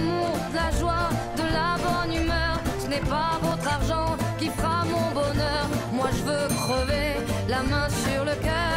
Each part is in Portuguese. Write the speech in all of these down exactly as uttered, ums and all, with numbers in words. l'amour, de la joie, de la bonne humeur. Ce n'est pas votre argent qui fera mon bonheur. Moi je veux crever la main sur le cœur.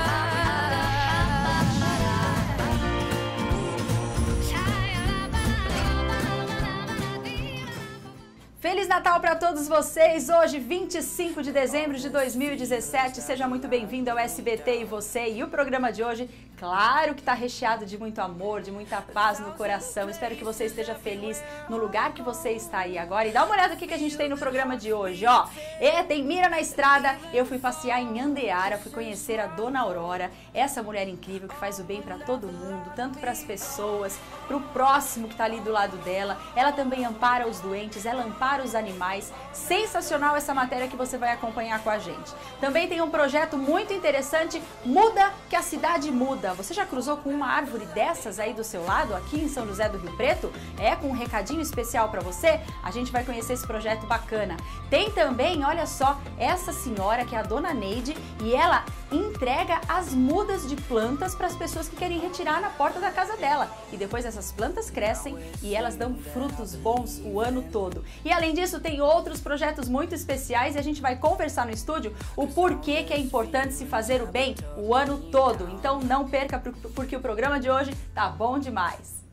Feliz Natal para todos vocês! Hoje, vinte e cinco de dezembro de dois mil e dezessete, seja muito bem-vindo ao S B T e você. E o programa de hoje, claro que está recheado de muito amor, de muita paz no coração. Espero que você esteja feliz no lugar que você está aí agora. E dá uma olhada no que a gente tem no programa de hoje, ó. É, tem Mira na Estrada. Eu fui passear em Nhandeara, fui conhecer a Dona Aurora, essa mulher incrível que faz o bem para todo mundo, tanto para as pessoas, para o próximo que está ali do lado dela. Ela também ampara os doentes, ela ampara os animais. Sensacional essa matéria que você vai acompanhar com a gente. Também tem um projeto muito interessante, Muda que a Cidade Muda. Você já cruzou com uma árvore dessas aí do seu lado, aqui em São José do Rio Preto? É, com um recadinho especial para você? A gente vai conhecer esse projeto bacana. Tem também, olha só, essa senhora que é a Dona Neide e ela entrega as mudas de plantas para as pessoas que querem retirar na porta da casa dela. E depois essas plantas crescem e elas dão frutos bons o ano todo. E a Além disso, tem outros projetos muito especiais e a gente vai conversar no estúdio o porquê que é importante se fazer o bem o ano todo. Então não perca, porque o programa de hoje tá bom demais.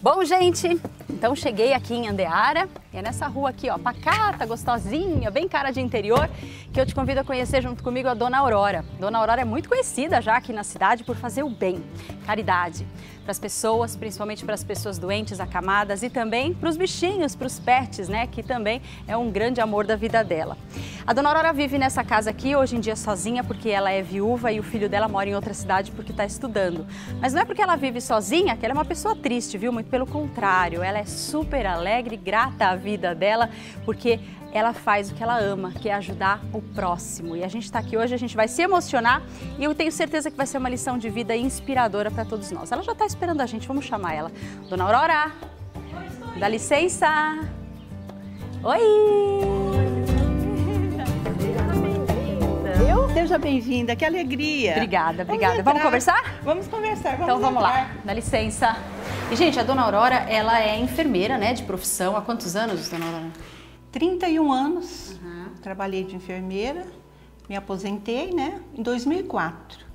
Bom, gente, então cheguei aqui em Nhandeara, é nessa rua aqui, ó, pacata, gostosinha, bem cara de interior, que eu te convido a conhecer junto comigo a Dona Aurora. Dona Aurora é muito conhecida já aqui na cidade por fazer o bem, caridade, para as pessoas, principalmente para as pessoas doentes, acamadas e também para os bichinhos, para os pets, né, que também é um grande amor da vida dela. A Dona Aurora vive nessa casa aqui, hoje em dia sozinha, porque ela é viúva e o filho dela mora em outra cidade porque está estudando. Mas não é porque ela vive sozinha que ela é uma pessoa triste, viu? Muito pelo contrário, ela é super alegre, grata à vida dela, porque ela faz o que ela ama, que é ajudar o próximo. E a gente está aqui hoje, a gente vai se emocionar e eu tenho certeza que vai ser uma lição de vida inspiradora para todos nós. Ela já está esperando a gente, vamos chamar ela. Dona Aurora, dá licença. Oi! Seja bem-vinda, que alegria. Obrigada, obrigada. Vamos, vamos conversar? Vamos conversar, vamos Então vamos entrar. lá, dá licença. E, gente, a Dona Aurora, ela é enfermeira, né, de profissão. Há quantos anos, Dona Aurora? trinta e um anos. Uhum. Trabalhei de enfermeira, me aposentei, né, em dois mil e quatro.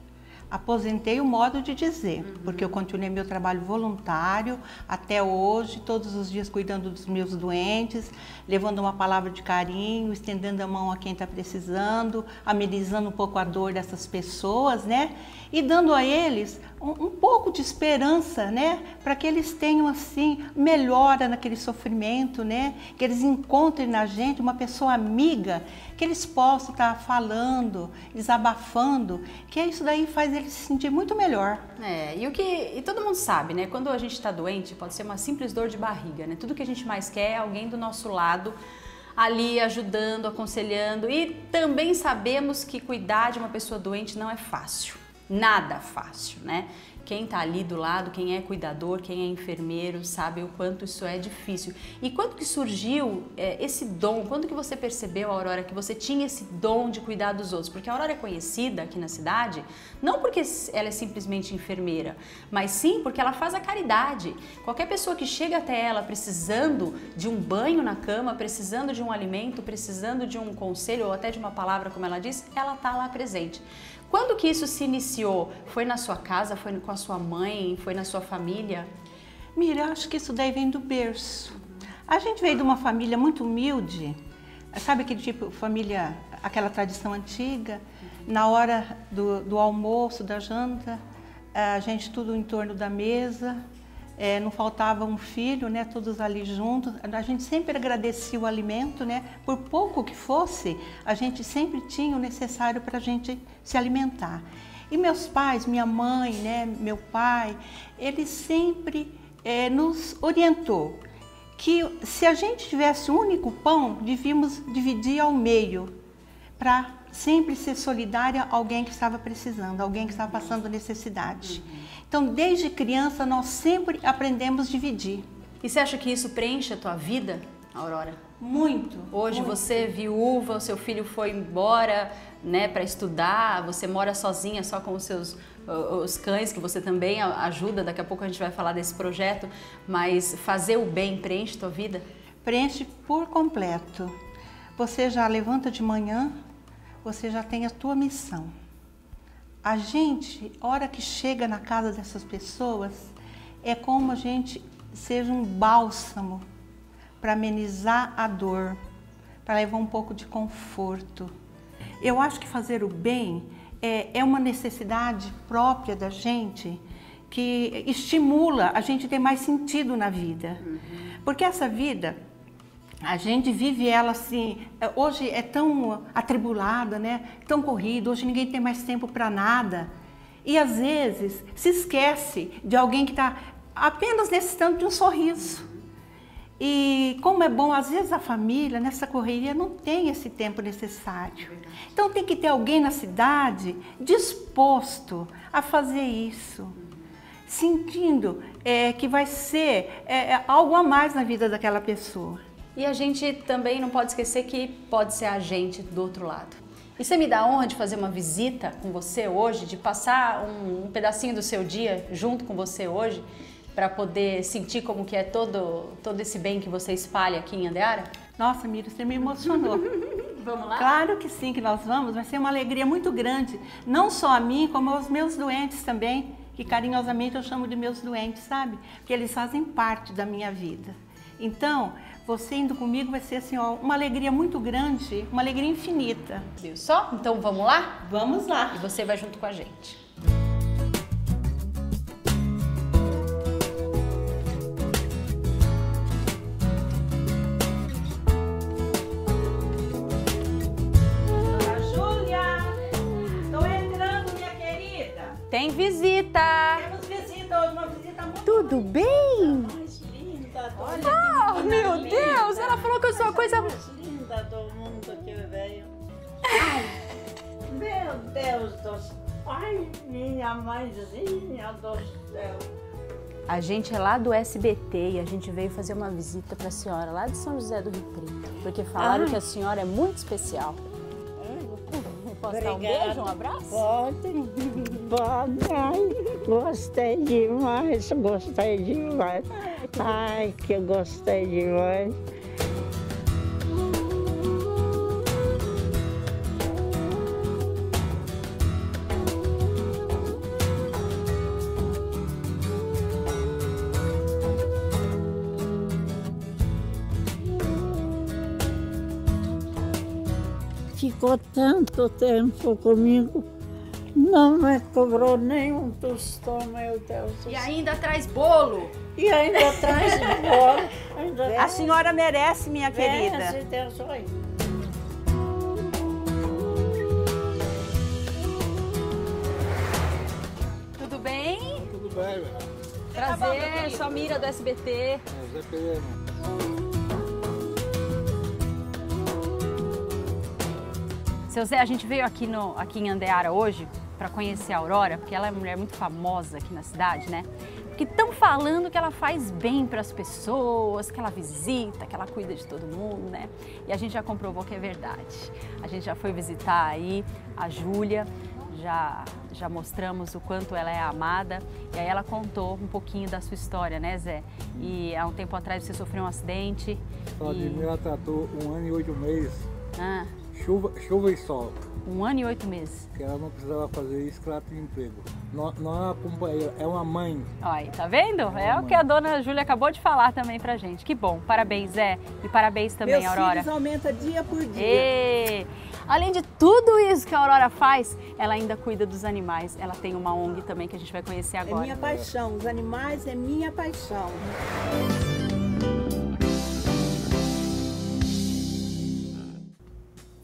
Aposentei o modo de dizer, uhum, porque eu continuei meu trabalho voluntário até hoje, todos os dias cuidando dos meus doentes, levando uma palavra de carinho, estendendo a mão a quem está precisando, amenizando um pouco a dor dessas pessoas, né? E dando a eles um, um pouco de esperança, né? Para que eles tenham, assim, melhora naquele sofrimento, né? Que eles encontrem na gente uma pessoa amiga, que eles possam estar falando, desabafando, que isso daí faz eles se sentir muito melhor. É, e o que e todo mundo sabe, né? Quando a gente está doente, pode ser uma simples dor de barriga, né? Tudo que a gente mais quer é alguém do nosso lado, ali ajudando, aconselhando. E também sabemos que cuidar de uma pessoa doente não é fácil, nada fácil, né? Quem está ali do lado, quem é cuidador, quem é enfermeiro, sabe o quanto isso é difícil. E quando que surgiu é, esse dom? Quando que você percebeu, Aurora, que você tinha esse dom de cuidar dos outros? Porque a Aurora é conhecida aqui na cidade, não porque ela é simplesmente enfermeira, mas sim porque ela faz a caridade. Qualquer pessoa que chega até ela precisando de um banho na cama, precisando de um alimento, precisando de um conselho ou até de uma palavra, como ela diz, ela está lá presente. Quando que isso se iniciou? Foi na sua casa? Foi com a sua mãe? Foi na sua família? Mira, acho que isso daí vem do berço. A gente veio de uma família muito humilde, sabe aquele tipo, família, aquela tradição antiga. Na hora do, do almoço, da janta, a gente tudo em torno da mesa, é, não faltava um filho, né, todos ali juntos. A gente sempre agradecia o alimento, né, por pouco que fosse, a gente sempre tinha o necessário para a gente se alimentar. E meus pais, minha mãe, né, meu pai, ele sempre é, nos orientou que se a gente tivesse um único pão, devíamos dividir ao meio para sempre ser solidária a alguém que estava precisando, alguém que estava passando necessidade. Então, desde criança, nós sempre aprendemos a dividir. E você acha que isso preenche a tua vida, Aurora? Muito. Hoje muito. Você é viúva, o seu filho foi embora, né, para estudar, você mora sozinha só com os seus os cães, que você também ajuda, daqui a pouco a gente vai falar desse projeto, mas fazer o bem preenche a tua vida? Preenche por completo. Você já levanta de manhã, você já tem a tua missão. A gente, a hora que chega na casa dessas pessoas, é como a gente seja um bálsamo para amenizar a dor, para levar um pouco de conforto. Eu acho que fazer o bem é, é uma necessidade própria da gente, que estimula a gente ter mais sentido na vida. Uhum. Porque essa vida, a gente vive ela assim, hoje é tão atribulada, né? Tão corrida, hoje ninguém tem mais tempo para nada. E às vezes se esquece de alguém que está apenas necessitando de um sorriso. E como é bom, às vezes a família, nessa correria, não tem esse tempo necessário. Então tem que ter alguém na cidade disposto a fazer isso, sentindo é, que vai ser é, algo a mais na vida daquela pessoa. E a gente também não pode esquecer que pode ser a gente do outro lado. E você me dá a honra de fazer uma visita com você hoje, de passar um, um pedacinho do seu dia junto com você hoje, para poder sentir como que é todo, todo esse bem que você espalha aqui em Nhandeara? Nossa, Mira, você me emocionou. Vamos lá? Claro que sim, que nós vamos. Vai ser uma alegria muito grande, não só a mim, como aos meus doentes também, que carinhosamente eu chamo de meus doentes, sabe? Porque eles fazem parte da minha vida. Então, você indo comigo vai ser assim, ó, uma alegria muito grande, uma alegria infinita. Viu só? Então vamos lá? Vamos lá. E você vai junto com a gente. Tem visita! Temos visita hoje, uma visita muito... Tudo bem? Mais linda, olha, oh, mais meu linda. Deus! Ela falou que eu sou a coisa... mais linda do mundo que veio. Ai, meu Deus do céu! Ai, minha mãezinha do céu! A gente é lá do S B T e a gente veio fazer uma visita para a senhora lá de São José do Rio Preto. Porque falaram, ai, que a senhora é muito especial. Posso dar um beijo, um abraço? Pode, pode. Ai, gostei demais, gostei demais. Ai, que eu gostei demais. Ficou tanto tempo comigo, não me cobrou nem um tostão, meu Deus. E ainda traz bolo. E ainda traz bolo. Ainda a traz... senhora merece, minha Vem, querida. Se Deus vai. Tudo bem? Tudo bem, velho. Prazer, sou a Mira do S B T. Seu Zé, a gente veio aqui, no, aqui em Nhandeara hoje para conhecer a Aurora, porque ela é uma mulher muito famosa aqui na cidade, né? Porque estão falando que ela faz bem para as pessoas, que ela visita, que ela cuida de todo mundo, né? E a gente já comprovou que é verdade. A gente já foi visitar aí a Júlia, já, já mostramos o quanto ela é amada. E aí ela contou um pouquinho da sua história, né, Zé? E há um tempo atrás você sofreu um acidente. Só de mim ela tratou um ano e oito meses. Ah. Chuva, chuva e sol. Um ano e oito meses. Porque ela não precisava fazer isso, que ela tinha emprego. Não, não é uma companheira, é uma mãe. Olha, tá vendo? É, é o que a dona Júlia acabou de falar também pra gente. Que bom. Parabéns, Zé. E parabéns também, Meus Aurora. Meus filhos aumenta dia por dia. E... além de tudo isso que a Aurora faz, ela ainda cuida dos animais. Ela tem uma O N G também que a gente vai conhecer agora. É minha paixão. Os animais é minha paixão.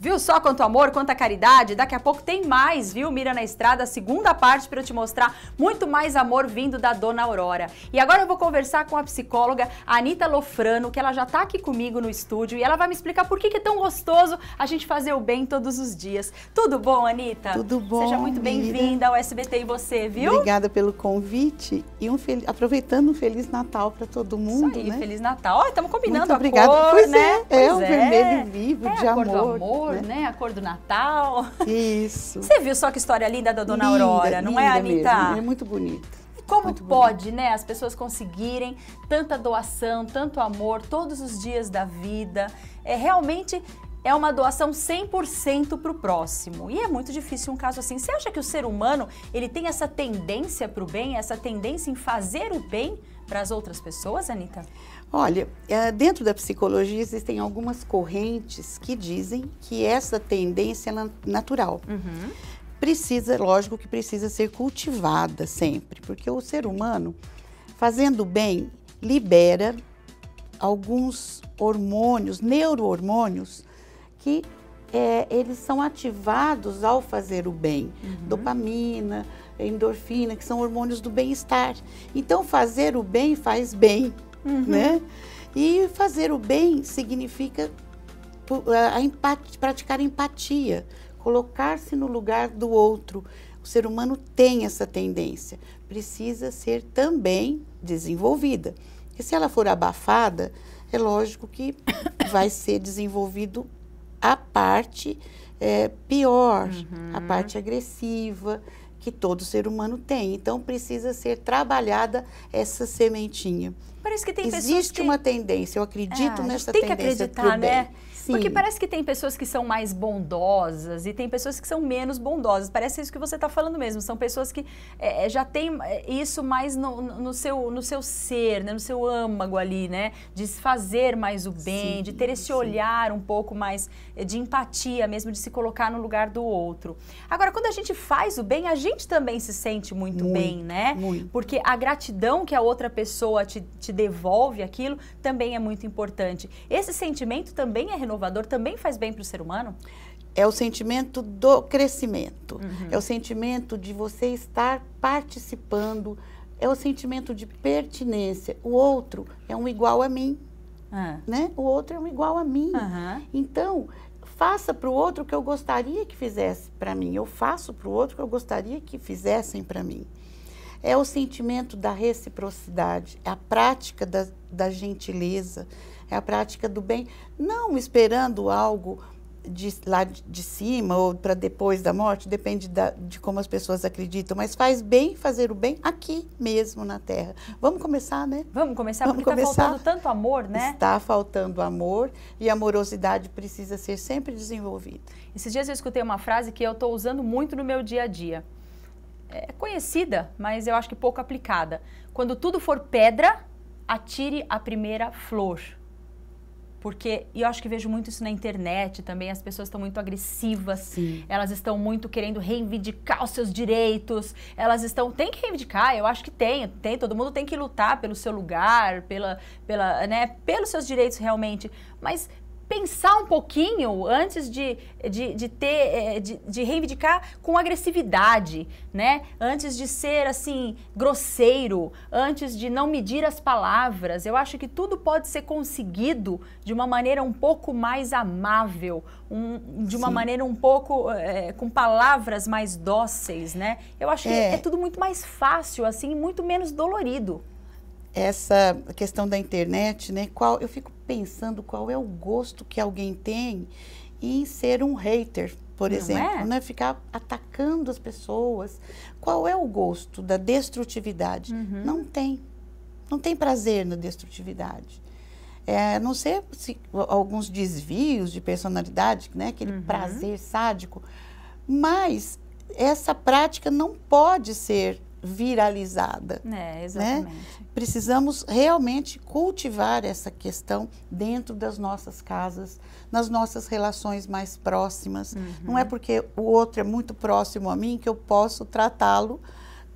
Viu só quanto amor, quanta caridade? Daqui a pouco tem mais, viu? Mira na Estrada, segunda parte, para eu te mostrar muito mais amor vindo da Dona Aurora. E agora eu vou conversar com a psicóloga Anita Lofrano, que ela já tá aqui comigo no estúdio e ela vai me explicar por que que é tão gostoso a gente fazer o bem todos os dias. Tudo bom, Anita? Tudo bom. Seja muito bem-vinda ao S B T e você, viu? Obrigada pelo convite e um fel... aproveitando um Feliz Natal para todo mundo, Isso aí, né? Feliz Natal. Estamos combinando a cor, pois né? É, é, o vermelho vivo é, de amor. É a cor do amor. Né? Né? A cor do Natal. Isso. Você viu só que história linda da Dona linda, Aurora, não linda é, Anita? Mesmo. É muito bonita. E como muito pode, bonito. né, as pessoas conseguirem tanta doação, tanto amor, todos os dias da vida? É realmente... É uma doação cem por cento para o próximo. E é muito difícil um caso assim. Você acha que o ser humano, ele tem essa tendência para o bem, essa tendência em fazer o bem para as outras pessoas, Anita? Olha, dentro da psicologia existem algumas correntes que dizem que essa tendência é natural. Uhum. Precisa, lógico que precisa ser cultivada sempre, porque o ser humano, fazendo bem, libera alguns hormônios, neurohormônios, que é, eles são ativados ao fazer o bem. Uhum. Dopamina, endorfina, que são hormônios do bem-estar. Então, fazer o bem faz bem, uhum. né? E fazer o bem significa a empate, praticar empatia, colocar-se no lugar do outro. O ser humano tem essa tendência, precisa ser também desenvolvida. E se ela for abafada, é lógico que vai ser desenvolvido a parte é, pior, uhum. a parte agressiva que todo ser humano tem. Então, precisa ser trabalhada essa sementinha. Parece que tem Existe pessoas Existe uma que... tendência, eu acredito é, nessa tem tendência para o bem. Tem que acreditar, né? Sim. Porque parece que tem pessoas que são mais bondosas e tem pessoas que são menos bondosas. Parece isso que você está falando mesmo. São pessoas que é, já têm isso mais no, no, seu, no seu ser, né? No seu âmago ali, né? De fazer mais o bem, sim, de ter esse sim. olhar um pouco mais de empatia mesmo, de se colocar no lugar do outro. Agora, quando a gente faz o bem, a gente também se sente muito, muito bem, né? Muito. Porque a gratidão que a outra pessoa te, te devolve aquilo também é muito importante. Esse sentimento também é renovador, também faz bem para o ser humano? É o sentimento do crescimento, uhum. é o sentimento de você estar participando, é o sentimento de pertinência. O outro é um igual a mim, uhum. né? O outro é um igual a mim. Uhum. Então, faça para o outro o que eu gostaria que fizesse para mim, eu faço para o outro o que eu gostaria que fizessem para mim. É o sentimento da reciprocidade, é a prática da, da gentileza, é a prática do bem, não esperando algo de, lá de cima ou para depois da morte, depende da, de como as pessoas acreditam, mas faz bem fazer o bem aqui mesmo na Terra. Vamos começar, né? Vamos começar, Vamos porque está faltando tanto amor, né? Está faltando amor e a amorosidade precisa ser sempre desenvolvida. Esses dias eu escutei uma frase que eu estou usando muito no meu dia a dia. É conhecida, mas eu acho que pouco aplicada. Quando tudo for pedra, atire a primeira flor. Porque, e eu acho que vejo muito isso na internet também, as pessoas estão muito agressivas, Sim. elas estão muito querendo reivindicar os seus direitos, elas estão, tem que reivindicar, eu acho que tem, tem, todo mundo tem que lutar pelo seu lugar, pela, pela, né, pelos seus direitos realmente, mas pensar um pouquinho antes de, de, de ter, de, de reivindicar com agressividade, né? Antes de ser, assim, grosseiro, antes de não medir as palavras. Eu acho que tudo pode ser conseguido de uma maneira um pouco mais amável, um, de uma Sim. maneira um pouco, é, com palavras mais dóceis, né? Eu acho que é, é tudo muito mais fácil, assim, muito menos dolorido. Essa questão da internet, né? Qual, eu fico pensando qual é o gosto que alguém tem em ser um hater, por Não exemplo, é? né? Ficar atacando as pessoas. Qual é o gosto da destrutividade? Uhum. Não tem. Não tem prazer na destrutividade. É, a não ser se, alguns desvios de personalidade, né? Aquele uhum. prazer sádico. Mas essa prática não pode ser viralizada. É, exatamente. Né? Precisamos realmente cultivar essa questão dentro das nossas casas, nas nossas relações mais próximas. Uhum. Não é porque o outro é muito próximo a mim que eu posso tratá-lo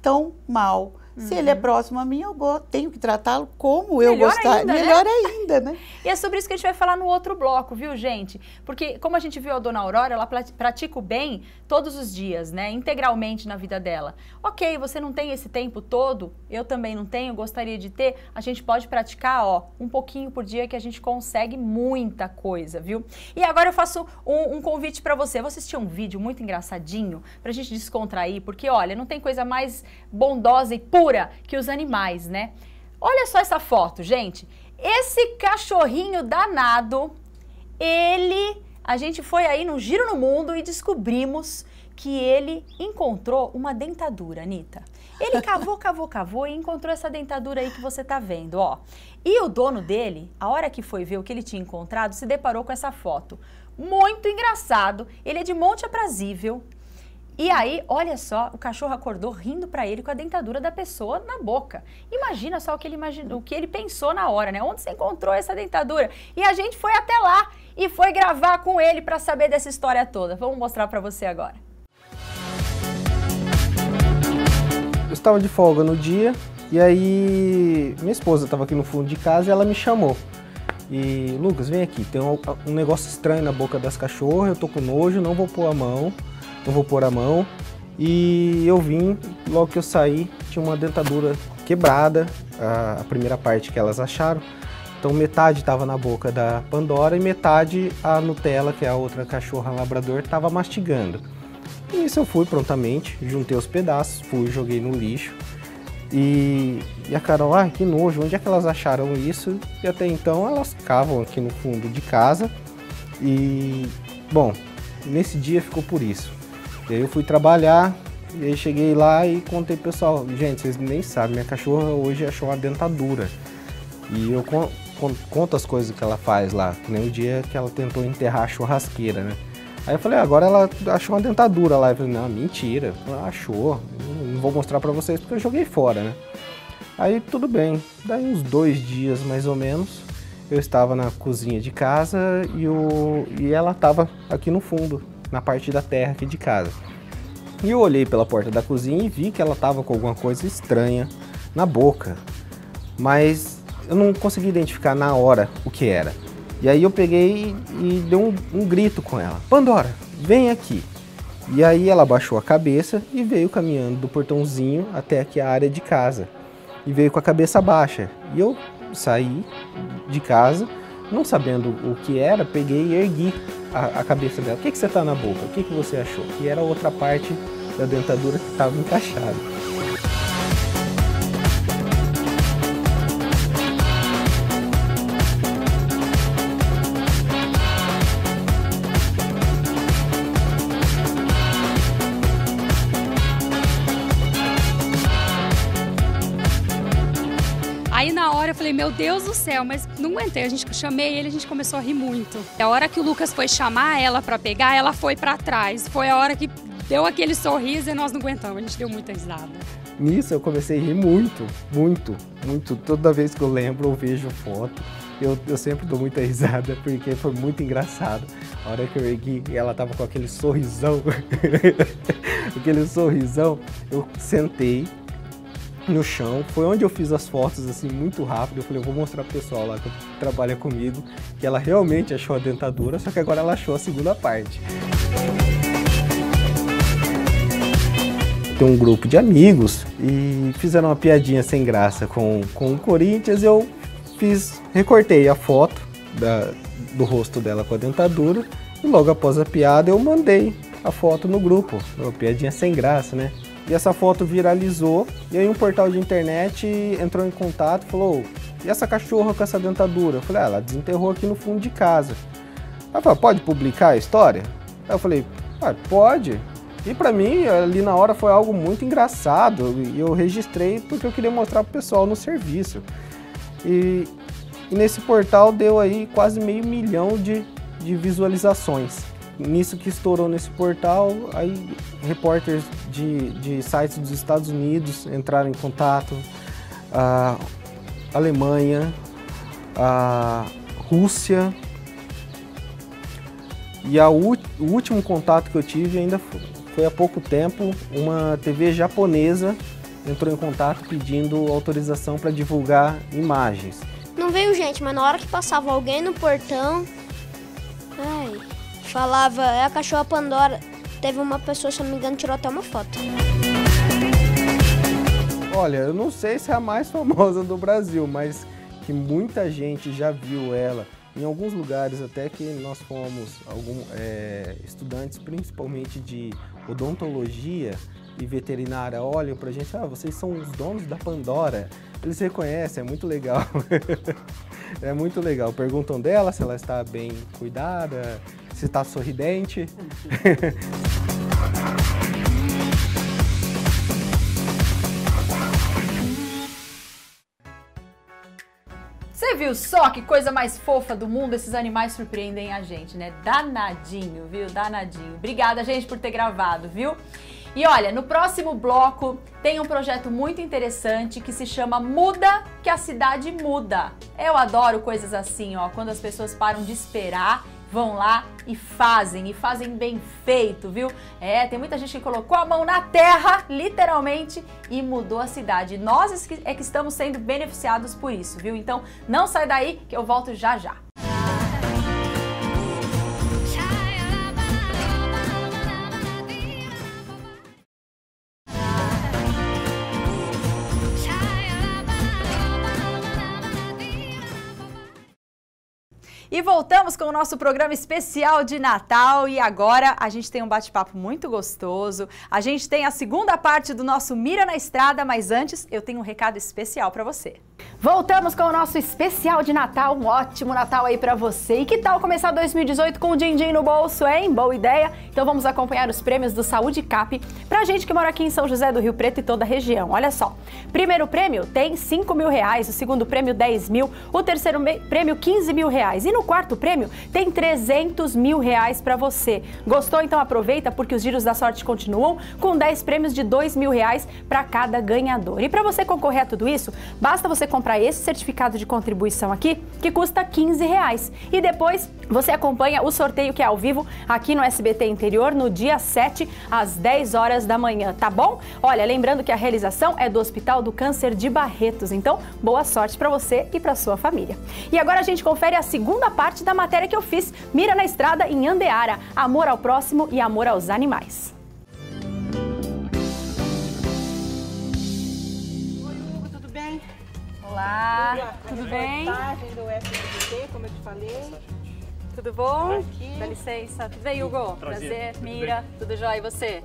tão mal. Uhum. Se ele é próximo a mim, eu tenho que tratá-lo como eu gostaria. Melhor ainda, né? E é sobre isso que a gente vai falar no outro bloco, viu, gente? Porque, como a gente viu a Dona Aurora, ela pratica o bem todos os dias, né? Integralmente na vida dela. Ok, você não tem esse tempo todo, eu também não tenho, gostaria de ter. A gente pode praticar, ó, um pouquinho por dia que a gente consegue muita coisa, viu? E agora eu faço um, um convite pra você. Vou assistir um vídeo muito engraçadinho pra gente descontrair, porque, olha, não tem coisa mais bondosa e pura que os animais, né? Olha só essa foto, gente. Esse cachorrinho danado, ele... A gente foi aí num giro no mundo e descobrimos que ele encontrou uma dentadura, Anita. Ele cavou, cavou, cavou e encontrou essa dentadura aí que você tá vendo, ó. E o dono dele, a hora que foi ver o que ele tinha encontrado, se deparou com essa foto. Muito engraçado. Ele é de Monte Aprazível. E aí, olha só, o cachorro acordou rindo pra ele com a dentadura da pessoa na boca. Imagina só o que ele imaginou, o que ele pensou na hora, né? Onde você encontrou essa dentadura? E a gente foi até lá e foi gravar com ele pra saber dessa história toda. Vamos mostrar pra você agora. Eu estava de folga no dia e aí minha esposa estava aqui no fundo de casa e ela me chamou. E, Lucas, vem aqui, tem um, um negócio estranho na boca das cachorras, eu tô com nojo, não vou pôr a mão. Não vou pôr a mão. E eu vim, logo que eu saí, tinha uma dentadura quebrada, a, a primeira parte que elas acharam. Então metade estava na boca da Pandora e metade a Nutella, que é a outra cachorra labrador, estava mastigando. E nisso eu fui prontamente, juntei os pedaços, fui, joguei no lixo. E, e a Carol, ah, que nojo, onde é que elas acharam isso? E até então elas cavam aqui no fundo de casa. E, bom, nesse dia ficou por isso. E aí eu fui trabalhar, e aí cheguei lá e contei pro pessoal, gente, vocês nem sabem, minha cachorra hoje achou uma dentadura. E eu con con conto as coisas que ela faz lá, que nem o dia que ela tentou enterrar a churrasqueira, né? Aí eu falei, agora ela achou uma dentadura lá. Eu falei, não, mentira, ela achou, não vou mostrar pra vocês porque eu joguei fora, né? Aí tudo bem, daí uns dois dias mais ou menos, eu estava na cozinha de casa e, o... e ela estava aqui no fundo, na parte da terra aqui de casa. E eu olhei pela porta da cozinha e vi que ela tava com alguma coisa estranha na boca, mas eu não consegui identificar na hora o que era. E aí eu peguei e dei um, um grito com ela, Pandora, vem aqui. E aí ela baixou a cabeça e veio caminhando do portãozinho até aqui a área de casa. E veio com a cabeça baixa. E eu saí de casa, não sabendo o que era, peguei e ergui a, a cabeça dela. O que, que você tá na boca? O que, que você achou? E era outra parte da dentadura que estava encaixada. Meu Deus do céu, mas não aguentei, a gente chamei ele, a gente começou a rir muito. A hora que o Lucas foi chamar ela pra pegar, ela foi pra trás, foi a hora que deu aquele sorriso e nós não aguentamos, a gente deu muita risada. Nisso eu comecei a rir muito, muito, muito, toda vez que eu lembro ou vejo foto, eu, eu sempre dou muita risada, porque foi muito engraçado. A hora que eu ergui, ela tava com aquele sorrisão, aquele sorrisão, eu sentei no chão, foi onde eu fiz as fotos assim muito rápido, eu falei, eu vou mostrar pro pessoal lá que trabalha comigo, que ela realmente achou a dentadura, só que agora ela achou a segunda parte. Tem um grupo de amigos e fizeram uma piadinha sem graça com, com o Corinthians, eu fiz, recortei a foto da, do rosto dela com a dentadura e logo após a piada eu mandei a foto no grupo, uma piadinha sem graça, né? E essa foto viralizou, e aí um portal de internet entrou em contato e falou, e essa cachorra com essa dentadura? Eu falei, ah, ela desenterrou aqui no fundo de casa. Ela falou, pode publicar a história? Aí eu falei, ah, pode. E pra mim, ali na hora foi algo muito engraçado, e eu registrei porque eu queria mostrar pro pessoal no serviço. E, e nesse portal deu aí quase meio milhão de, de visualizações. Nisso que estourou nesse portal, aí repórteres de, de sites dos Estados Unidos entraram em contato, a Alemanha, a Rússia, e a o último contato que eu tive ainda foi, foi há pouco tempo, uma T V japonesa entrou em contato pedindo autorização para divulgar imagens. Não veio gente, mas na hora que passava alguém no portão, ai, falava, é a cachorra Pandora. Teve uma pessoa, se não me engano, tirou até uma foto. Olha, eu não sei se é a mais famosa do Brasil, mas que muita gente já viu ela. Em alguns lugares até que nós fomos, algum, é, estudantes principalmente de odontologia e veterinária olham pra gente, ah, vocês são os donos da Pandora. Eles reconhecem, é muito legal. É muito legal. Perguntam dela se ela está bem cuidada, se está sorridente. Você viu só que coisa mais fofa do mundo? Esses animais surpreendem a gente, né? Danadinho, viu? Danadinho. Obrigada, gente, por ter gravado, viu? E olha, no próximo bloco tem um projeto muito interessante que se chama Muda que a Cidade Muda. Eu adoro coisas assim, ó, quando as pessoas param de esperar, vão lá e fazem, e fazem bem feito, viu? É, tem muita gente que colocou a mão na terra, literalmente, e mudou a cidade. Nós é que estamos sendo beneficiados por isso, viu? Então não sai daí que eu volto já já. E voltamos com o nosso programa especial de Natal e agora a gente tem um bate-papo muito gostoso. A gente tem a segunda parte do nosso Mira na Estrada, mas antes eu tenho um recado especial para você. Voltamos com o nosso especial de Natal, um ótimo Natal aí para você. E que tal começar dois mil e dezoito com um din-din no bolso, hein? Boa ideia? Então vamos acompanhar os prêmios do Saúde Cap pra gente que mora aqui em São José do Rio Preto e toda a região. Olha só, primeiro prêmio tem cinco mil reais, o segundo prêmio dez mil, o terceiro prêmio quinze mil reais e no O quarto prêmio tem trezentos mil reais para você. Gostou? Então aproveita porque os giros da sorte continuam com dez prêmios de dois mil reais para cada ganhador. E para você concorrer a tudo isso, basta você comprar esse certificado de contribuição aqui que custa quinze reais. E depois você acompanha o sorteio que é ao vivo aqui no S B T Interior no dia sete às dez horas da manhã, tá bom? Olha, lembrando que a realização é do Hospital do Câncer de Barretos. Então, boa sorte para você e para sua família. E agora a gente confere a segunda parte da matéria que eu fiz, Mira na Estrada em Nhandeara, amor ao próximo e amor aos animais. Oi, Hugo, tudo bem? Olá, Olá tudo bem? Do S B T, como eu te falei. Tudo bom? Aqui. Dá licença. Tudo bem, Hugo? Prazer, Prazer. Tudo Mira, bem? Tudo jóia, e você?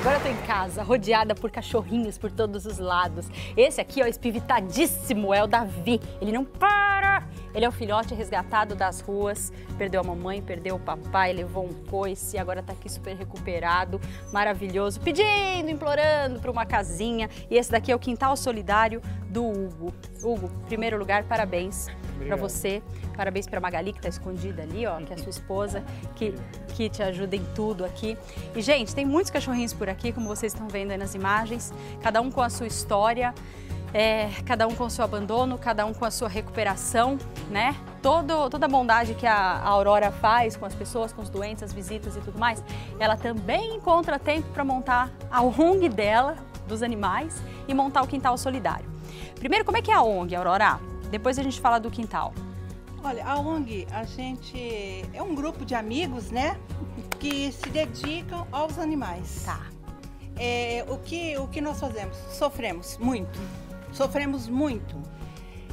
Agora eu tô em casa, rodeada por cachorrinhos por todos os lados. Esse aqui, ó, espivitadíssimo, é o Davi. Ele não para! Ele é um filhote resgatado das ruas. Perdeu a mamãe, perdeu o papai, levou um coice. Agora tá aqui super recuperado, maravilhoso, pedindo, implorando pra uma casinha. E esse daqui é o Quintal Solidário do Hugo. Hugo, em primeiro lugar, parabéns. Para você, parabéns para Magali, que está escondida ali, ó, que é a sua esposa, que, que te ajuda em tudo aqui. E, gente, tem muitos cachorrinhos por aqui, como vocês estão vendo aí nas imagens, cada um com a sua história, é, cada um com o seu abandono, cada um com a sua recuperação, né? Todo, toda a bondade que a, a Aurora faz com as pessoas, com os doentes, as visitas e tudo mais, ela também encontra tempo para montar a O N G dela, dos animais, e montar o Quintal Solidário. Primeiro, como é que é a O N G, Aurora? Depois a gente fala do quintal. Olha, a O N G, a gente é um grupo de amigos, né? Que se dedicam aos animais. Tá. É, o, que, o que nós fazemos? Sofremos muito. Sofremos muito.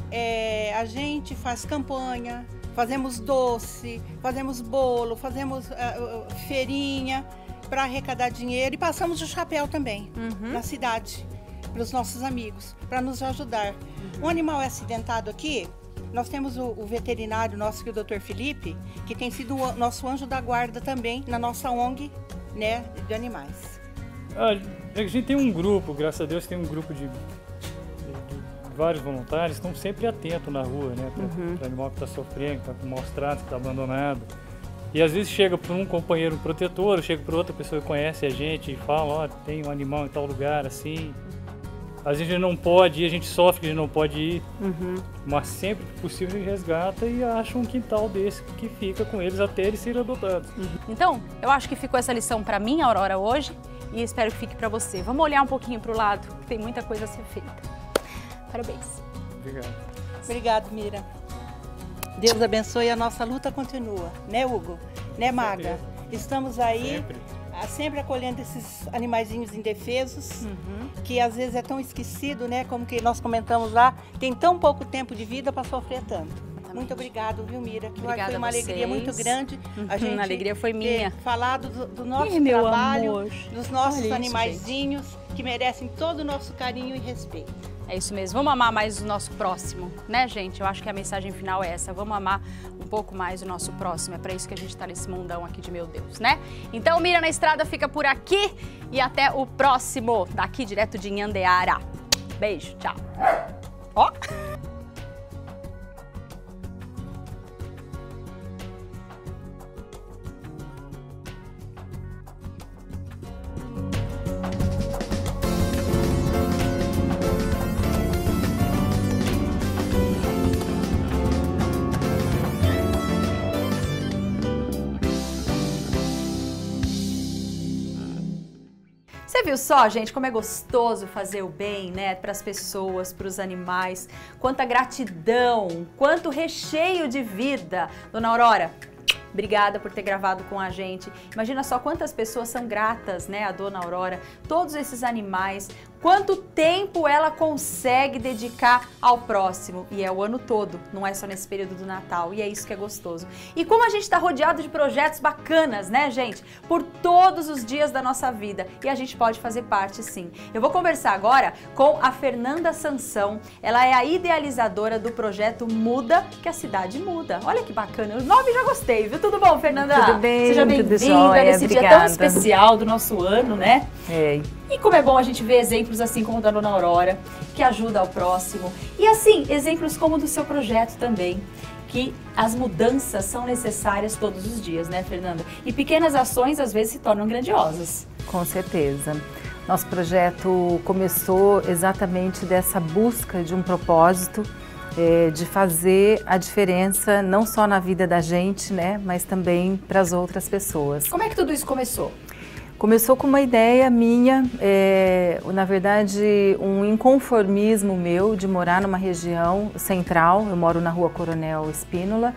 É, a gente faz campanha, fazemos doce, fazemos bolo, fazemos uh, feirinha para arrecadar dinheiro e passamos o chapéu também, uhum, na cidade, para os nossos amigos, para nos ajudar. Uhum. Um animal é acidentado aqui, nós temos o, o veterinário nosso, que é o doutor Felipe, que tem sido o nosso anjo da guarda também, na nossa O N G, né, de animais. Ah, a gente tem um grupo, graças a Deus, tem um grupo de, de, de vários voluntários, estão sempre atentos na rua, né, para uhum, o animal que está sofrendo, que está com maus tratos, que está abandonado. E às vezes chega para um companheiro protetor, chega para outra pessoa que conhece a gente e fala, ó, oh, tem um animal em tal lugar, assim. Às vezes a gente não pode ir, a gente sofre que a gente não pode ir, uhum, mas sempre que possível a gente resgata e acha um quintal desse que fica com eles até eles serem adotados. Uhum. Então, eu acho que ficou essa lição para mim, Aurora, hoje, e espero que fique para você. Vamos olhar um pouquinho para o lado, que tem muita coisa a ser feita. Parabéns. Obrigado. Obrigado, Mira. Deus abençoe, a nossa luta continua, né, Hugo? Né, Maga? Estamos aí, sempre, sempre acolhendo esses animaizinhos indefesos, uhum, que às vezes é tão esquecido, né? Como que nós comentamos lá, tem tão pouco tempo de vida para sofrer tanto. Muito obrigado, viu, Mira? Que Obrigada foi uma vocês. alegria muito grande. Uhum, a gente, a alegria foi minha. Falar do, do nosso Ih, trabalho, dos nossos isso, animaizinhos, gente, que merecem todo o nosso carinho e respeito. É isso mesmo. Vamos amar mais o nosso próximo, né, gente? Eu acho que a mensagem final é essa. Vamos amar um pouco mais o nosso próximo. É para isso que a gente está nesse mundão aqui de meu Deus, né? Então, Mira na Estrada fica por aqui e até o próximo. Daqui direto de Nhandeara. Beijo, tchau. Ó! Viu só, gente, como é gostoso fazer o bem, né, para as pessoas, para os animais. Quanta gratidão, quanto recheio de vida. Dona Aurora, obrigada por ter gravado com a gente. Imagina só quantas pessoas são gratas, né, a Dona Aurora, todos esses animais, quanto tempo ela consegue dedicar ao próximo. E é o ano todo, não é só nesse período do Natal, e é isso que é gostoso. E como a gente está rodeado de projetos bacanas, né, gente, por todos os dias da nossa vida, e a gente pode fazer parte, sim. Eu vou conversar agora com a Fernanda Sansção, ela é a idealizadora do projeto Muda que a Cidade Muda. Olha que bacana, o nome já gostei, viu? Tudo bom, Fernanda? Tudo bem, seja bem-vinda nesse dia tão especial do nosso ano, né? É. E como é bom a gente ver exemplos assim como o da Dona Aurora, que ajuda ao próximo. E assim, exemplos como o do seu projeto também, que as mudanças são necessárias todos os dias, né, Fernanda? E pequenas ações às vezes se tornam grandiosas. Com certeza. Nosso projeto começou exatamente dessa busca de um propósito, É, de fazer a diferença não só na vida da gente, né, mas também para as outras pessoas. Como é que tudo isso começou? Começou com uma ideia minha, é, na verdade um inconformismo meu de morar numa região central. Eu moro na rua Coronel Espínola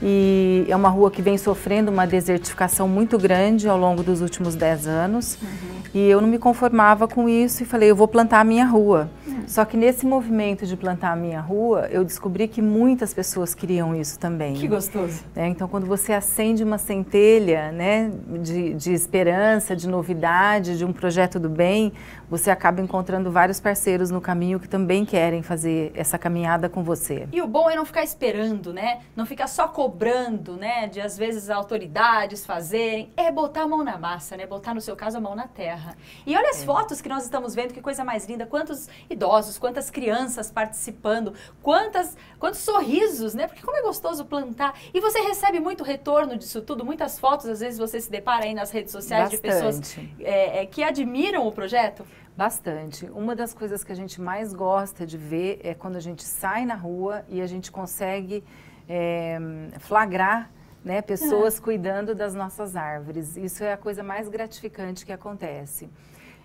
e é uma rua que vem sofrendo uma desertificação muito grande ao longo dos últimos dez anos. Uhum. E eu não me conformava com isso e falei, eu vou plantar a minha rua. Só que nesse movimento de plantar a minha rua, eu descobri que muitas pessoas queriam isso também. Que gostoso! É, então, quando você acende uma centelha, né, de, de esperança, de novidade, de um projeto do bem, você acaba encontrando vários parceiros no caminho que também querem fazer essa caminhada com você. E o bom é não ficar esperando, né? Não ficar só cobrando, né? De, às vezes, autoridades fazerem. É botar a mão na massa, né? Botar, no seu caso, a mão na terra. E olha as é. fotos que nós estamos vendo, que coisa mais linda. Quantos idosos, quantas crianças participando, quantas, quantos sorrisos, né? Porque como é gostoso plantar. E você recebe muito retorno disso tudo, muitas fotos, às vezes você se depara aí nas redes sociais Bastante. de pessoas é, é, que admiram o projeto. Bastante. Uma das coisas que a gente mais gosta de ver é quando a gente sai na rua e a gente consegue é, flagrar, né, pessoas ah. cuidando das nossas árvores. Isso é a coisa mais gratificante que acontece.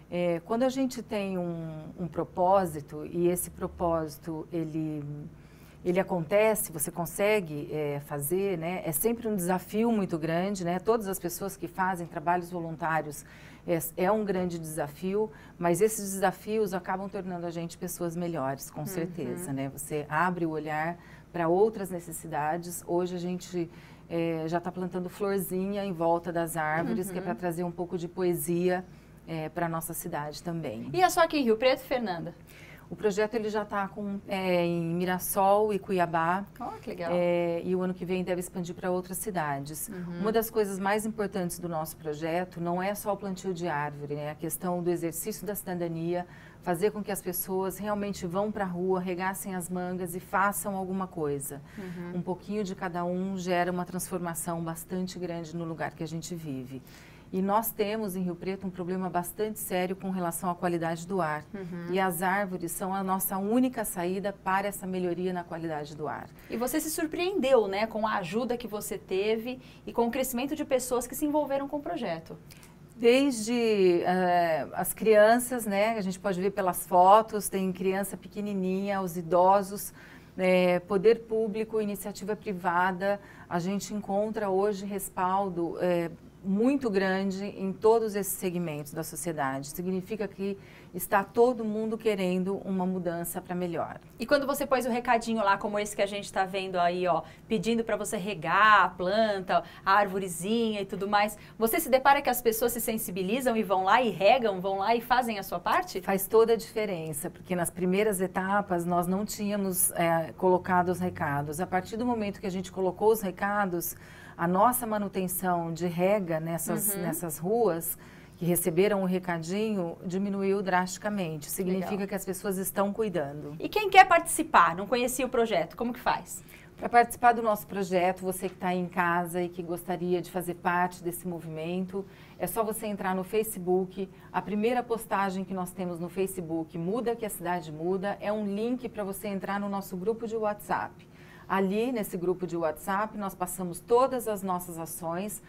É, quando a gente tem um, um propósito e esse propósito, ele, ele acontece, você consegue é, fazer, né? É sempre um desafio muito grande, né? Todas as pessoas que fazem trabalhos voluntários é, é um grande desafio, mas esses desafios acabam tornando a gente pessoas melhores, com certeza, uhum, né? Você abre o olhar para outras necessidades. Hoje a gente... é, já está plantando florzinha em volta das árvores, uhum, que é para trazer um pouco de poesia É, para a nossa cidade também. E é só aqui em Rio Preto, Fernanda? O projeto ele já está é, em Mirassol e Cuiabá. Oh, que legal. É, e o ano que vem deve expandir para outras cidades. Uhum. Uma das coisas mais importantes do nosso projeto não é só o plantio de árvore, né? A questão do exercício da cidadania, fazer com que as pessoas realmente vão para a rua, regassem as mangas e façam alguma coisa. Uhum. Um pouquinho de cada um gera uma transformação bastante grande no lugar que a gente vive. E nós temos em Rio Preto um problema bastante sério com relação à qualidade do ar. Uhum. E as árvores são a nossa única saída para essa melhoria na qualidade do ar. E você se surpreendeu, né, com a ajuda que você teve e com o crescimento de pessoas que se envolveram com o projeto. Desde uh, as crianças, né, a gente pode ver pelas fotos, tem criança pequenininha, os idosos, é, poder público, iniciativa privada, a gente encontra hoje respaldo é, muito grande em todos esses segmentos da sociedade. Significa que está todo mundo querendo uma mudança para melhor. E quando você pôs o recadinho lá, como esse que a gente está vendo aí, ó, pedindo para você regar a planta, a arvorezinha e tudo mais, você se depara que as pessoas se sensibilizam e vão lá e regam, vão lá e fazem a sua parte? Faz toda a diferença, porque nas primeiras etapas nós não tínhamos é, colocado os recados. A partir do momento que a gente colocou os recados, a nossa manutenção de rega nessas, uhum. nessas ruas que receberam o recadinho diminuiu drasticamente. Significa Legal. que as pessoas estão cuidando. E quem quer participar, não conhecia o projeto, como que faz? Para participar do nosso projeto, você que está aí em casa e que gostaria de fazer parte desse movimento, é só você entrar no Facebook. A primeira postagem que nós temos no Facebook, Muda que a Cidade Muda, é um link para você entrar no nosso grupo de WhatsApp. Ali, nesse grupo de WhatsApp, nós passamos todas as nossas ações,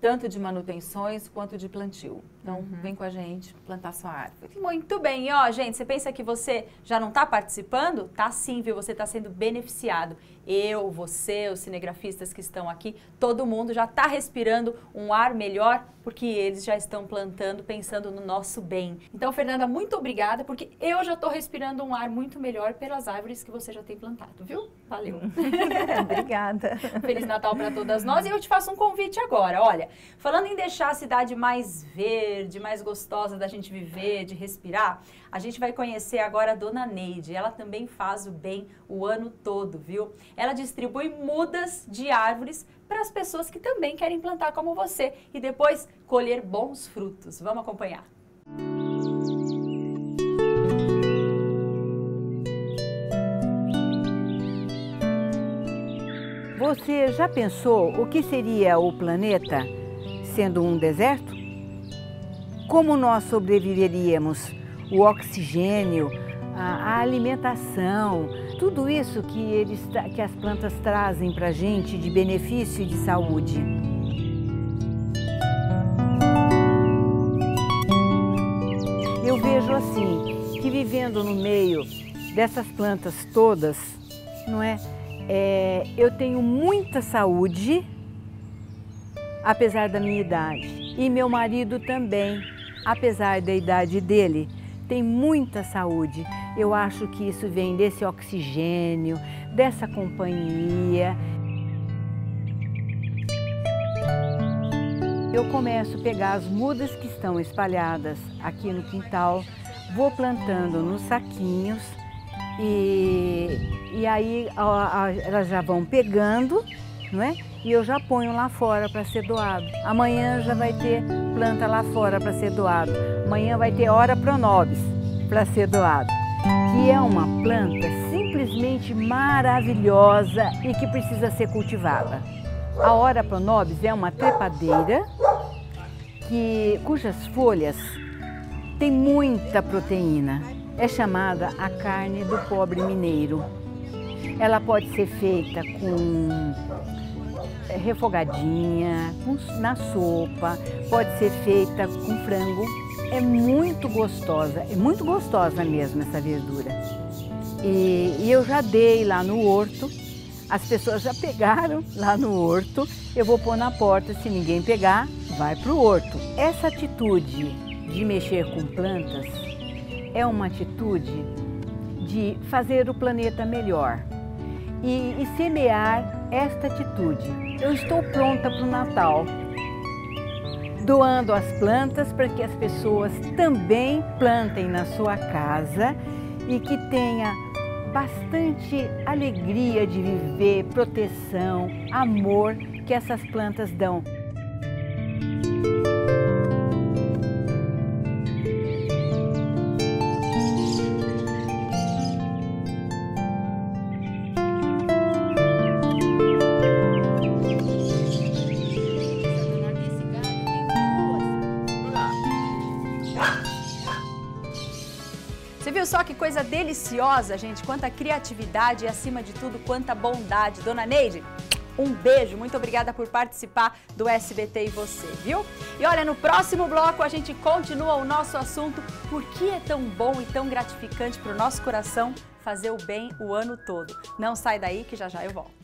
tanto de manutenções quanto de plantio. Então, uhum. vem com a gente plantar sua árvore. Muito bem. E, ó, gente, você pensa que você já não está participando? Tá sim, viu? Você está sendo beneficiado. Eu, você, os cinegrafistas que estão aqui, todo mundo já está respirando um ar melhor, porque eles já estão plantando, pensando no nosso bem. Então, Fernanda, muito obrigada, porque eu já estou respirando um ar muito melhor pelas árvores que você já tem plantado, viu? Valeu. Obrigada. Feliz Natal para todas nós. E eu te faço um convite agora, olha. Falando em deixar a cidade mais verde, mais gostosa da gente viver, de respirar, a gente vai conhecer agora a Dona Neide. Ela também faz o bem o ano todo, viu? Ela distribui mudas de árvores para as pessoas que também querem plantar como você e depois colher bons frutos. Vamos acompanhar. Você já pensou o que seria o planeta sendo um deserto? Como nós sobreviveríamos? O oxigênio, a alimentação, tudo isso que, eles, que as plantas trazem para a gente de benefício e de saúde. Eu vejo assim, que vivendo no meio dessas plantas todas, não é? É, eu tenho muita saúde, apesar da minha idade. E meu marido também, apesar da idade dele, tem muita saúde. Eu acho que isso vem desse oxigênio, dessa companhia. Eu começo a pegar as mudas que estão espalhadas aqui no quintal, vou plantando nos saquinhos. E, e aí a, a, elas já vão pegando, não é? E eu já ponho lá fora para ser doado. Amanhã já vai ter planta lá fora para ser doado. Amanhã vai ter Ora-pro-nobis para ser doado. Que é uma planta simplesmente maravilhosa e que precisa ser cultivada. A Ora-pro-nobis é uma trepadeira que, cujas folhas têm muita proteína. É chamada a carne do pobre mineiro. Ela pode ser feita com refogadinha, com, na sopa, pode ser feita com frango. É muito gostosa, é muito gostosa mesmo essa verdura. E, e eu já dei lá no horto, as pessoas já pegaram lá no horto. Eu vou pôr na porta, se ninguém pegar, vai pro horto. Essa atitude de mexer com plantas é uma atitude de fazer o planeta melhor e, e semear esta atitude. Eu estou pronta para o Natal, doando as plantas para que as pessoas também plantem na sua casa e que tenha bastante alegria de viver, proteção, amor que essas plantas dão. Só que coisa deliciosa, gente, quanta criatividade e, acima de tudo, quanta bondade. Dona Neide, Um beijo, muito obrigada por participar do S B T e você, viu? E olha, no próximo bloco a gente continua o nosso assunto. Por que é tão bom e tão gratificante para o nosso coração fazer o bem o ano todo? Não sai daí que já já eu volto.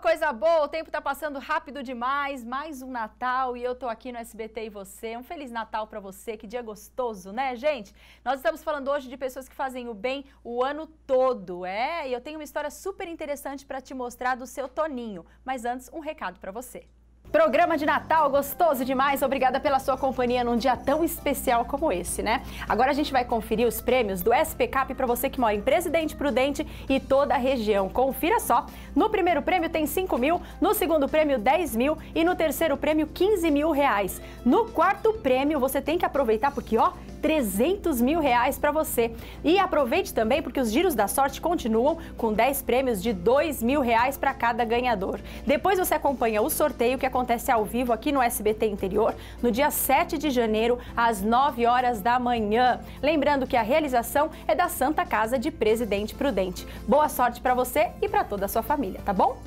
Coisa boa, o tempo tá passando rápido demais, mais um Natal e eu tô aqui no S B T e você. Um Feliz Natal pra você, que dia gostoso, né, gente? Nós estamos falando hoje de pessoas que fazem o bem o ano todo, é? E eu tenho uma história super interessante pra te mostrar do seu Toninho, mas antes um recado pra você. Programa de Natal gostoso demais, obrigada pela sua companhia num dia tão especial como esse, né? Agora a gente vai conferir os prêmios do S P C A P para você que mora em Presidente Prudente e toda a região. Confira só, no primeiro prêmio tem cinco mil, no segundo prêmio dez mil e no terceiro prêmio quinze mil reais. No quarto prêmio você tem que aproveitar porque, ó, trezentos mil reais para você. E aproveite também porque os giros da sorte continuam com dez prêmios de dois mil reais para cada ganhador. Depois você acompanha o sorteio que acontece acontece ao vivo aqui no S B T Interior, no dia sete de janeiro, às nove horas da manhã. Lembrando que a realização é da Santa Casa de Presidente Prudente. Boa sorte para você e para toda a sua família, tá bom?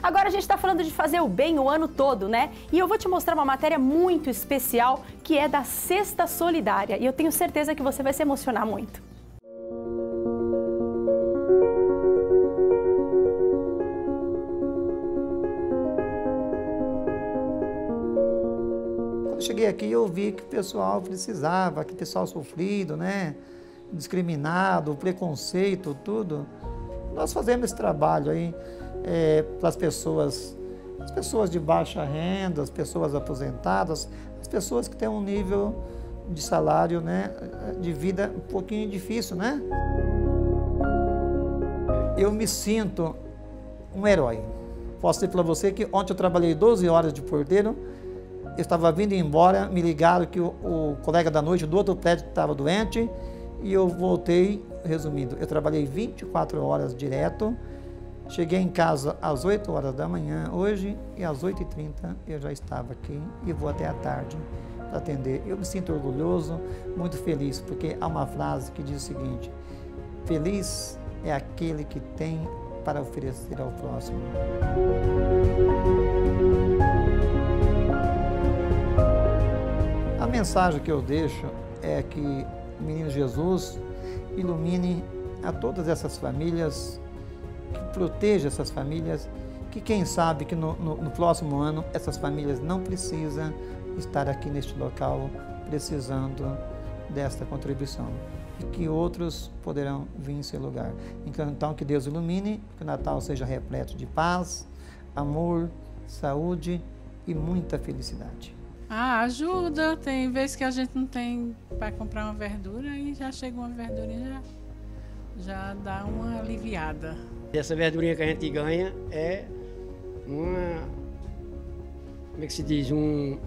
Agora a gente está falando de fazer o bem o ano todo, né? E eu vou te mostrar uma matéria muito especial, que é da Cesta Solidária. E eu tenho certeza que você vai se emocionar muito. Cheguei aqui e eu vi que o pessoal precisava, que o pessoal sofrido, né? Discriminado, preconceito, tudo. Nós fazemos esse trabalho aí é, para as pessoas, as pessoas de baixa renda, as pessoas aposentadas, as pessoas que têm um nível de salário, né? De vida um pouquinho difícil, né? Eu me sinto um herói. Posso dizer para você que ontem eu trabalhei doze horas de porteiro. Eu estava vindo embora, me ligaram que o, o colega da noite do outro prédio estava doente e eu voltei, resumindo, eu trabalhei vinte e quatro horas direto, cheguei em casa às oito horas da manhã hoje e às oito e trinta eu já estava aqui e vou até a tarde para atender. Eu me sinto orgulhoso, muito feliz, porque há uma frase que diz o seguinte: feliz é aquele que tem para oferecer ao próximo. A mensagem que eu deixo é que o menino Jesus ilumine a todas essas famílias, que proteja essas famílias, que quem sabe que no, no, no próximo ano essas famílias não precisam estar aqui neste local precisando desta contribuição e que outros poderão vir em seu lugar. Então que Deus ilumine, que o Natal seja repleto de paz, amor, saúde e muita felicidade. Ah, ajuda. Tem vezes que a gente não tem para comprar uma verdura e já chega uma verdura e já, já dá uma aliviada. Essa verdurinha que a gente ganha é uma... Como é que se diz? Um...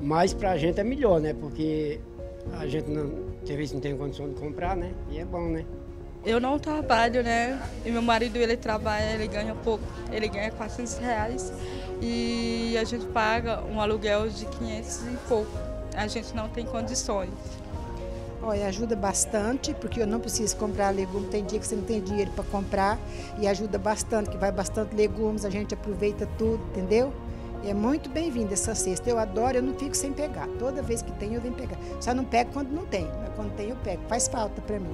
Mais para a gente é melhor, né? Porque a gente não, às vezes não tem condição de comprar, né? E é bom, né? Eu não trabalho, né? E meu marido, ele trabalha, ele ganha pouco. Ele ganha quatrocentos reais. E a gente paga um aluguel de quinhentos e pouco. A gente não tem condições. Olha, ajuda bastante, porque eu não preciso comprar legumes. Tem dia que você não tem dinheiro para comprar e ajuda bastante, que vai bastante legumes, a gente aproveita tudo, entendeu? E é muito bem-vinda essa cesta. Eu adoro, eu não fico sem pegar. Toda vez que tem, eu venho pegar. Só não pego quando não tem, mas quando tem, eu pego. Faz falta para mim.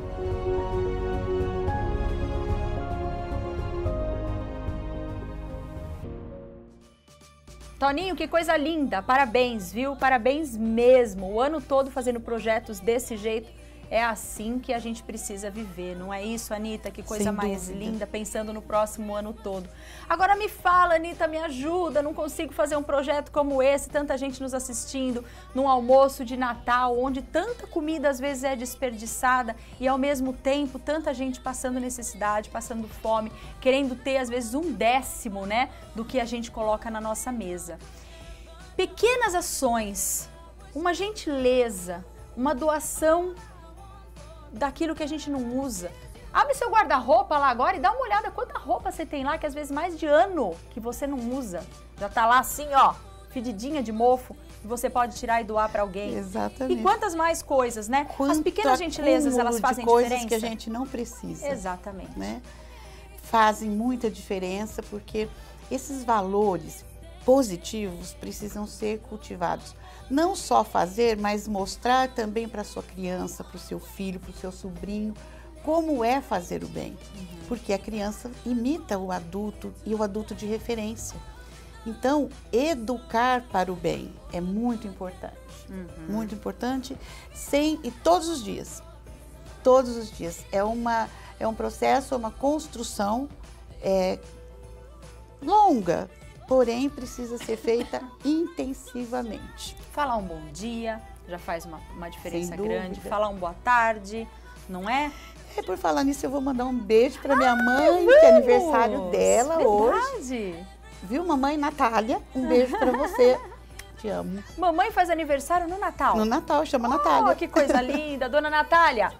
Toninho, que coisa linda! Parabéns, viu? Parabéns mesmo! O ano todo fazendo projetos desse jeito, é assim que a gente precisa viver, não é isso, Anita? Que coisa mais linda, pensando no próximo ano todo. Agora me fala, Anita, me ajuda, não consigo fazer um projeto como esse, tanta gente nos assistindo, num almoço de Natal, onde tanta comida às vezes é desperdiçada e ao mesmo tempo tanta gente passando necessidade, passando fome, querendo ter às vezes um décimo, né, do que a gente coloca na nossa mesa. Pequenas ações, uma gentileza, uma doação daquilo que a gente não usa, Abre seu guarda-roupa lá agora e dá uma olhada quanta roupa você tem lá, que às vezes mais de ano que você não usa. Já tá lá assim, ó, fedidinha de mofo, que você pode tirar e doar pra alguém. Exatamente. E quantas mais coisas, né? Quanto As pequenas gentilezas, elas fazem de coisas diferença. Coisas que a gente não precisa. Exatamente. Né? Fazem muita diferença, porque esses valores positivos precisam ser cultivados. Não só fazer, mas mostrar também para sua criança, para o seu filho, para o seu sobrinho, como é fazer o bem. Uhum. Porque a criança imita o adulto e o adulto de referência. Então, educar para o bem é muito importante. Uhum. Muito importante, sem, e todos os dias. Todos os dias. É, uma, é um processo, é uma construção é, longa, porém precisa ser feita intensivamente. Falar um bom dia já faz uma, uma diferença grande. Falar um boa tarde, não é? E por falar nisso, eu vou mandar um beijo para minha ah, mãe, vamos! Que é aniversário dela Verdade. hoje. Viu, mamãe Natália? Um beijo pra você. Te amo. Mamãe faz aniversário no Natal. No Natal, chama oh, Natália. Que coisa linda. Dona Natália,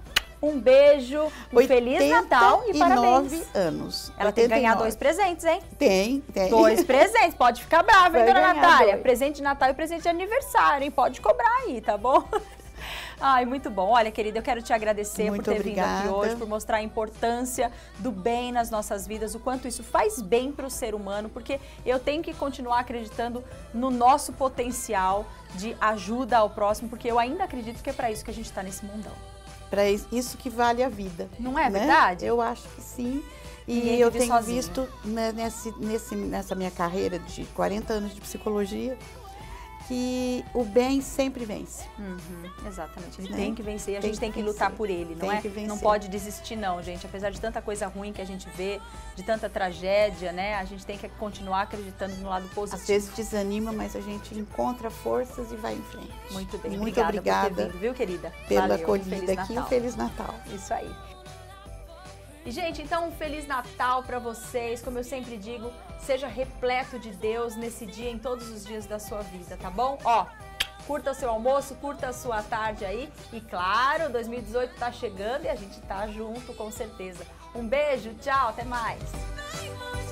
um beijo, um feliz Natal e parabéns. oitenta e nove anos. Ela oitenta e nove. Tem que ganhar dois presentes, hein? Tem, tem. Dois presentes. Pode ficar brava, hein, Vai Dona Natália? Dois. Presente de Natal e presente de aniversário, hein? Pode cobrar aí, tá bom? Ai, muito bom. Olha, querida, eu quero te agradecer muito por ter obrigada. vindo aqui hoje, por mostrar a importância do bem nas nossas vidas, o quanto isso faz bem para o ser humano, porque eu tenho que continuar acreditando no nosso potencial de ajuda ao próximo, porque eu ainda acredito que é para isso que a gente está nesse mundão. Para isso que vale a vida. Não é né? verdade? Eu acho que sim. E eu tenho sozinha. visto nesse, nesse, nessa minha carreira de quarenta anos de psicologia, que o bem sempre vence. Uhum, exatamente. Ele né? tem que vencer, a tem gente tem que, que lutar por ele, não tem é? Que vencer. Não pode desistir não, gente. Apesar de tanta coisa ruim que a gente vê, de tanta tragédia, né? A gente tem que continuar acreditando no lado positivo. Às vezes desanima, mas a gente encontra forças e vai em frente. Muito bem. Muito obrigada, obrigada por ter vindo, viu, querida? Pela Valeu, acolhida aqui e um Feliz Natal. Isso aí. E, gente, então um Feliz Natal para vocês, como eu sempre digo, seja repleto de Deus nesse dia, em todos os dias da sua vida, tá bom? Ó, curta seu almoço, curta a sua tarde aí e, claro, dois mil e dezoito tá chegando e a gente tá junto, com certeza. Um beijo, tchau, até mais!